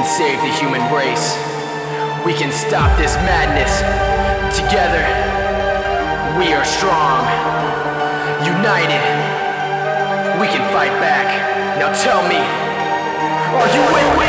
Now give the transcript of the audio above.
can save the human race. We can stop this madness. Together, we are strong. United, we can fight back. Now tell me, are you in?